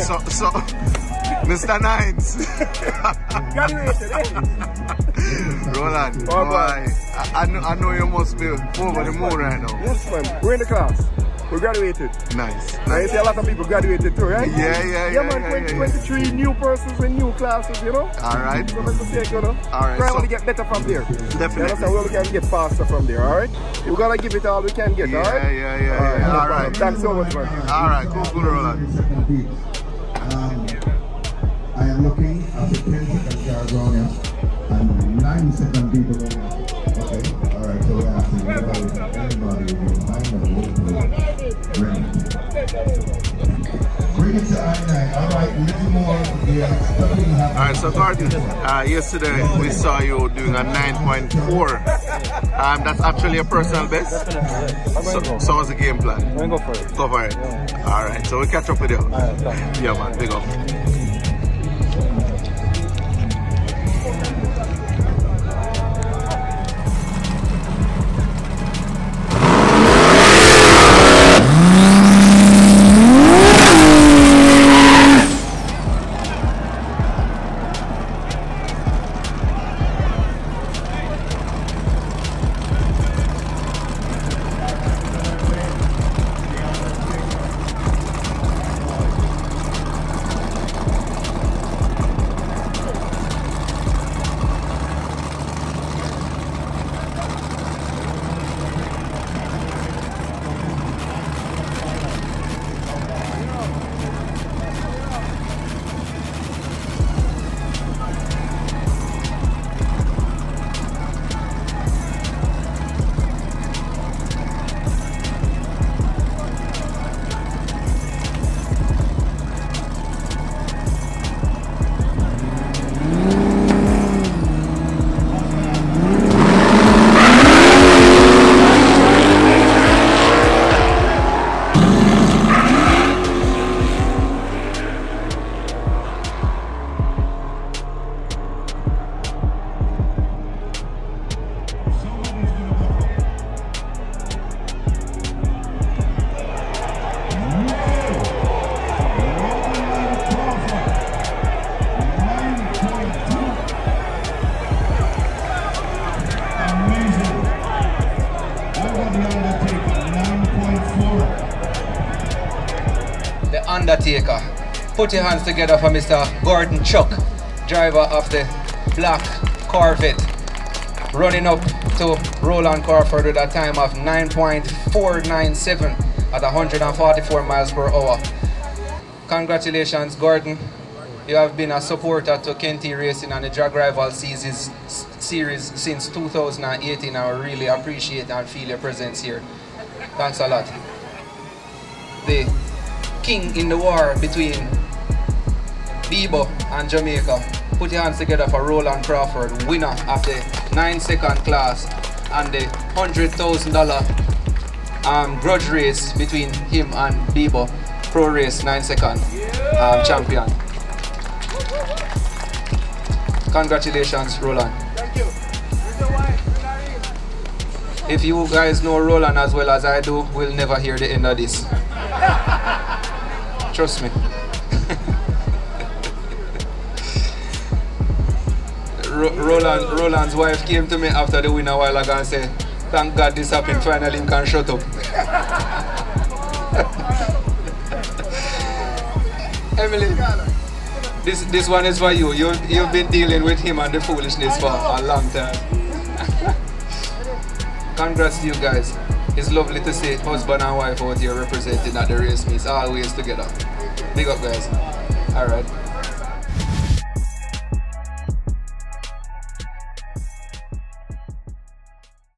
So, Mr. Nines. Roland, bye bye. I know you must be over the moon right now. Yes, man. We're in the class. We graduated. Nice. I see a lot of people graduated too, right? Yeah, man. 23 new persons in new classes, you know? Alright. So let's take, you know? Alright. Try to get better from there. Definitely. That's how we can get faster from there, alright? We're gonna give it all we can get, alright? Yeah. Alright. Thanks so much, man. Alright, cool, Roland. I am looking at the 10-second yard runner and 9-second people. Okay, alright, so we're asking everybody to find a local. Bring it to I-9, alright, little more, we are starting half. Alright, so Gordon, yesterday we saw you doing a 9.4. That's actually a personal best. So what's the game plan? I'm going to go for it. Go for it. Yeah. Alright, so we'll catch up with you. Alright, thanks. Yeah man, big up. Undertaker. Put your hands together for Mr. Gordon Chuck, driver of the Black Corvette, running up to Roland Crawford with a time of 9.497 at 144 miles per hour. Congratulations, Gordon. You have been a supporter to Kenti Racing and the Drag Rivals Series since 2018. I really appreciate and feel your presence here. Thanks a lot. The king in the war between Bebo and Jamaica. Put your hands together for Roland Crawford, winner of the 9-second class and the $100,000 grudge race between him and Bebo, pro race 9-second champion. Congratulations, Roland. Thank you. If you guys know Roland as well as I do, we'll never hear the end of this. Trust me. Roland's wife came to me after the win a while ago and said, thank God this happened, finally he can shut up. Emily, this one is for you. You've been dealing with him and the foolishness for a long time. Congrats to you guys. It's lovely to see husband and wife out here representing at the race meets, always together. Big up guys. Alright.